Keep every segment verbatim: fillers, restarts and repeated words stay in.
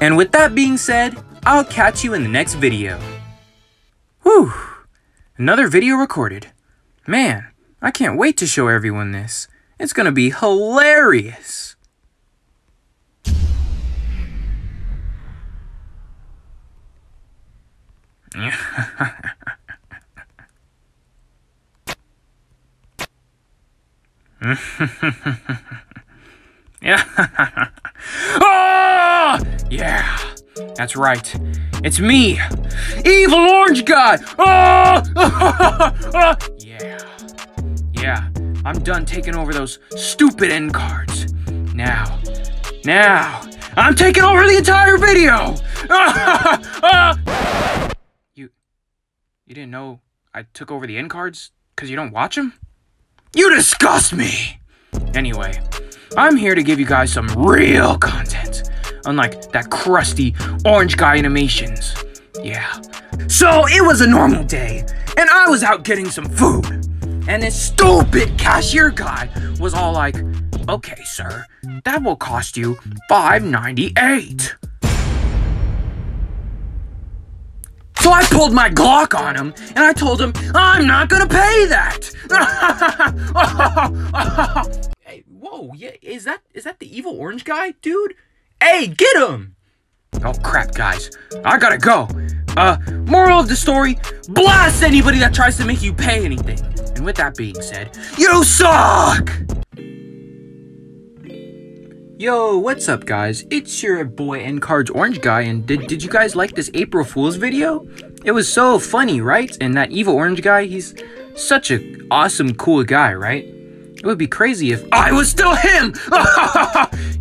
And with that being said, I'll catch you in the next video. Whew, another video recorded. Man, I can't wait to show everyone this. It's gonna be hilarious. Yeah. Oh! Yeah, that's right. It's me, Evil Orange Guy. Oh! Yeah. Yeah, I'm done taking over those stupid end cards. Now, now, I'm taking over the entire video. you, you didn't know I took over the end cards because you don't watch them? You disgust me. Anyway, I'm here to give you guys some real content. Unlike that crusty Orange Guy Animations. Yeah. So it was a normal day, and I was out getting some food. And this stupid cashier guy was all like, "Okay, sir, that will cost you five ninety-eight. So I pulled my Glock on him, and I told him, "I'm not gonna pay that." Hey, whoa, yeah, is that is that the Evil Orange Guy, dude? Hey, get him! Oh crap, guys, I gotta go. Uh, moral of the story, blast anybody that tries to make you pay anything. And with that being said, you suck! Yo, what's up, guys? It's your boy N Cards Orange Guy, and did, did you guys like this April Fool's video? It was so funny, right? And that Evil Orange Guy, he's such an awesome, cool guy, right? It would be crazy if I was still him!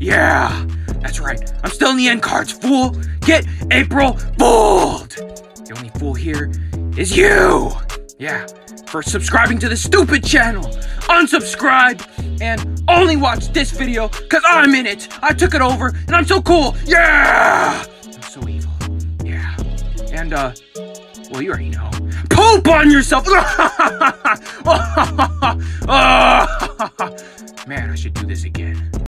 Yeah! That's right, I'm still in the end cards, fool! Get April Fooled! The only fool here is you! Yeah, for subscribing to this stupid channel! Unsubscribe! And only watch this video, cause I'm in it! I took it over, and I'm so cool! Yeah! I'm so evil. Yeah. And, uh, well, you already know. Poop on yourself! Man, I should do this again.